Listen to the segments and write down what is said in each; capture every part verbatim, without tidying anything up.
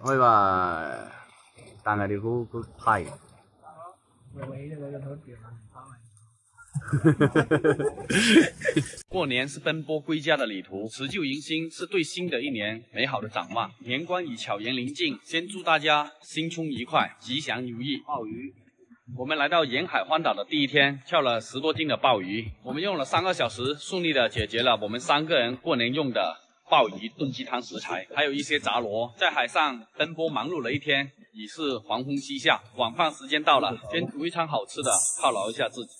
我話，但係你嗰嗰派。过年是奔波归家的旅途，辞旧迎新是对新的一年美好的展望。年关已悄然临近，先祝大家新春愉快，吉祥如意。鲍鱼，我们来到沿海荒岛的第一天，钓了十多斤的鲍鱼，我们用了三个小时，顺利的解决了我们三个人过年用的鲍鱼炖鸡汤食材，还有一些炸螺。在海上奔波忙碌了一天，已是黄昏西下，晚饭时间到了，先煮一餐好吃的犒劳一下自己。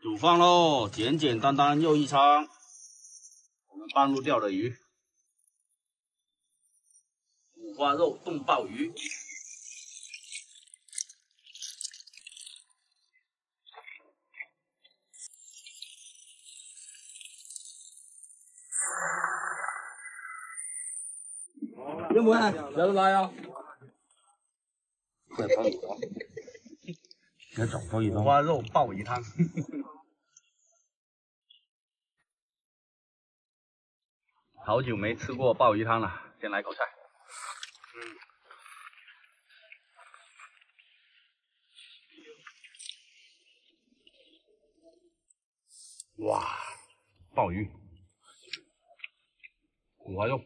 煮饭喽，简简单单又一餐。我们半路钓的鱼，五花肉炖鲍鱼。有冇啊？有嚟啊！快幫我！要整多一桶。五花肉鲍鱼汤。好久没吃过鲍鱼汤了，先来口菜。嗯。哇，鲍鱼，五花肉，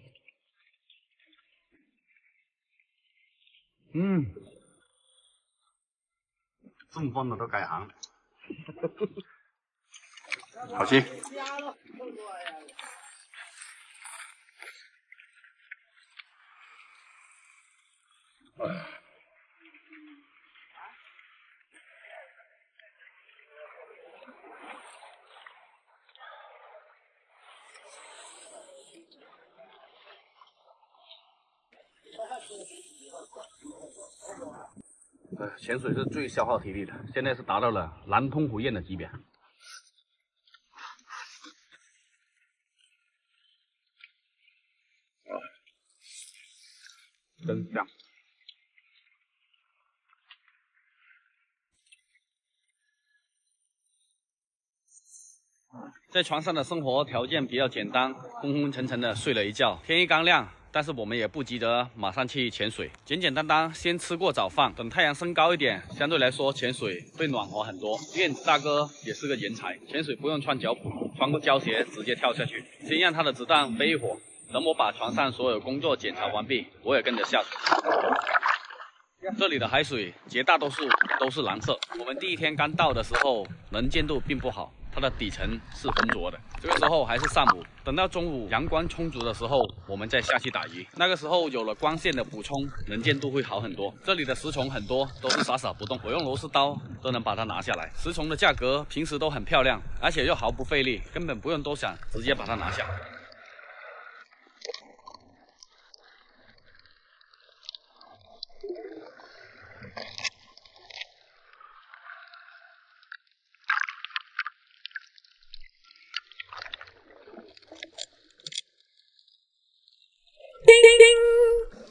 嗯，中风了都改行，好吃。 呃，潜水是最消耗体力的，现在是达到了狼吞虎咽的级别。 在船上的生活条件比较简单，昏昏沉沉的睡了一觉。天一刚亮，但是我们也不急着马上去潜水，简简单单先吃过早饭，等太阳升高一点，相对来说潜水会暖和很多。燕子大哥也是个人才，潜水不用穿脚蹼，穿过胶鞋直接跳下去，先让他的子弹飞一会儿。等我把船上所有工作检查完毕，我也跟着下水。 这里的海水绝大多数都是蓝色。我们第一天刚到的时候，能见度并不好，它的底层是浑浊的。这个时候还是上午，等到中午阳光充足的时候，我们再下去打鱼。那个时候有了光线的补充，能见度会好很多。这里的石虫很多都是傻傻不动，我用螺丝刀都能把它拿下来。石虫的价格平时都很漂亮，而且又毫不费力，根本不用多想，直接把它拿下。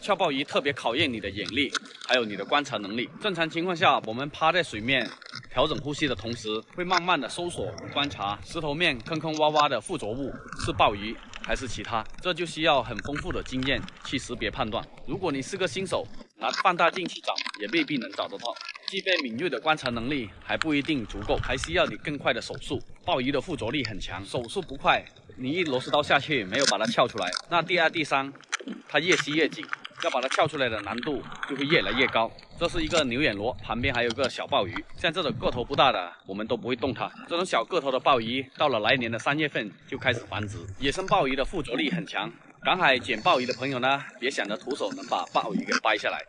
钓鲍鱼特别考验你的眼力，还有你的观察能力。正常情况下，我们趴在水面调整呼吸的同时，会慢慢的搜索观察石头面坑坑洼洼的附着物是鲍鱼还是其他，这就需要很丰富的经验去识别判断。如果你是个新手，拿放大镜去找也未必能找得到。具备敏锐的观察能力还不一定足够，还需要你更快的手速。鲍鱼的附着力很强，手速不快，你一螺丝刀下去没有把它撬出来，那第二、第三，它越吸越紧。 要把它撬出来的难度就会越来越高。这是一个牛眼螺，旁边还有个小鲍鱼。像这种个头不大的，我们都不会动它。这种小个头的鲍鱼，到了来年的三月份就开始繁殖。野生鲍鱼的附着力很强，赶海捡鲍鱼的朋友呢，别想着徒手能把鲍鱼给掰下来。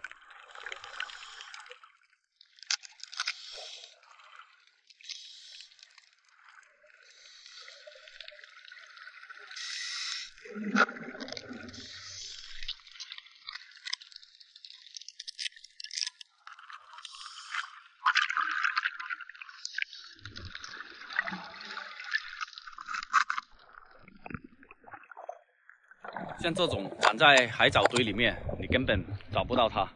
像这种长在海藻堆里面，你根本找不到它。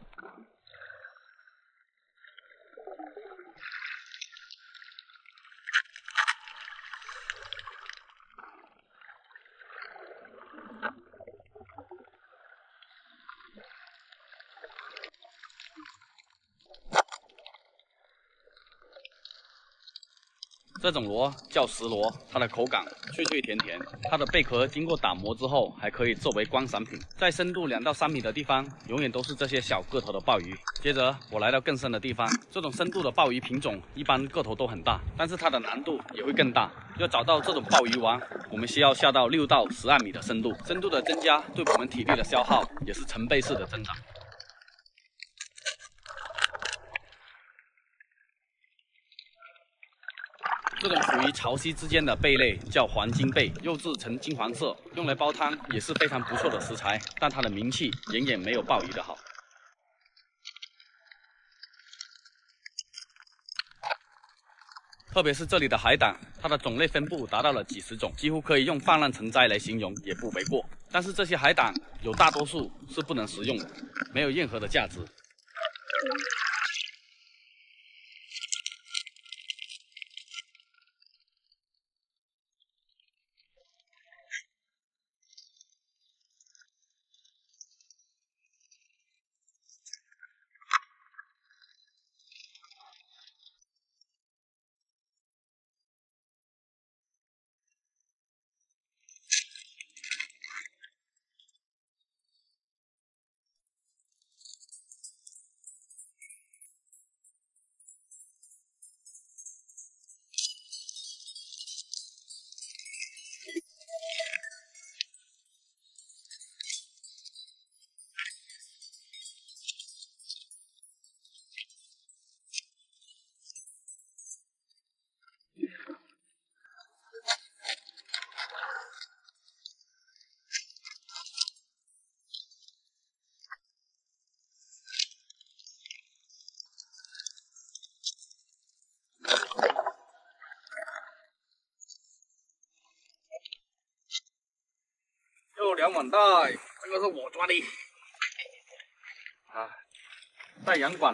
这种螺叫石螺，它的口感脆脆甜甜，它的贝壳经过打磨之后还可以作为观赏品。在深度两到三米的地方，永远都是这些小个头的鲍鱼。接着我来到更深的地方，这种深度的鲍鱼品种一般个头都很大，但是它的难度也会更大。要找到这种鲍鱼王，我们需要下到六到十二米的深度，深度的增加对我们体力的消耗也是成倍式的增长。 这种处于潮汐之间的贝类叫黄金贝，幼稚呈金黄色，用来煲汤也是非常不错的食材，但它的名气远远没有鲍鱼的好。特别是这里的海胆，它的种类分布达到了几十种，几乎可以用泛滥成灾来形容也不为过。但是这些海胆有大多数是不能食用的，没有任何的价值。 两网带，这个是我抓的啊，带氧管，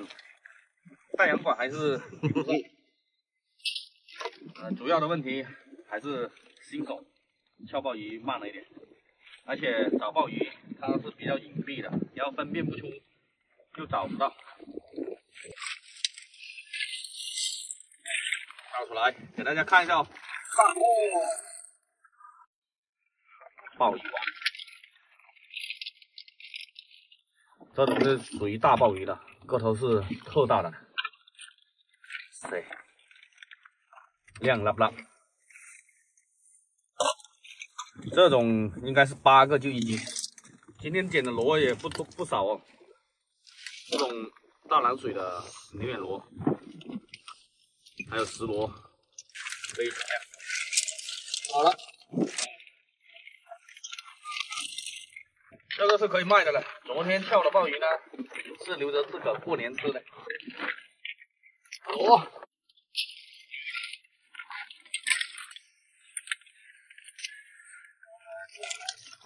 带氧管还是不错。呃，主要的问题还是新手撬鲍鱼慢了一点，而且找鲍鱼它是比较隐蔽的，你要分辨不出就找不到。倒出来给大家看一下哦，鲍鱼王。 这种是属于大鲍鱼的，个头是特大的，对，亮拉不拉？这种应该是八个就一斤。今天捡的螺也不多不少哦，这种大蓝水的牛眼螺，还有石螺，可以。好了，这个是可以卖的了。 昨天跳的鲍鱼呢，是留着自个过年吃的。哦，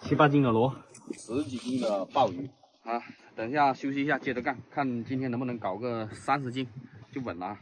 七八斤的螺，十几斤的鲍鱼啊！等一下休息一下，接着干，看今天能不能搞个三十斤就稳了。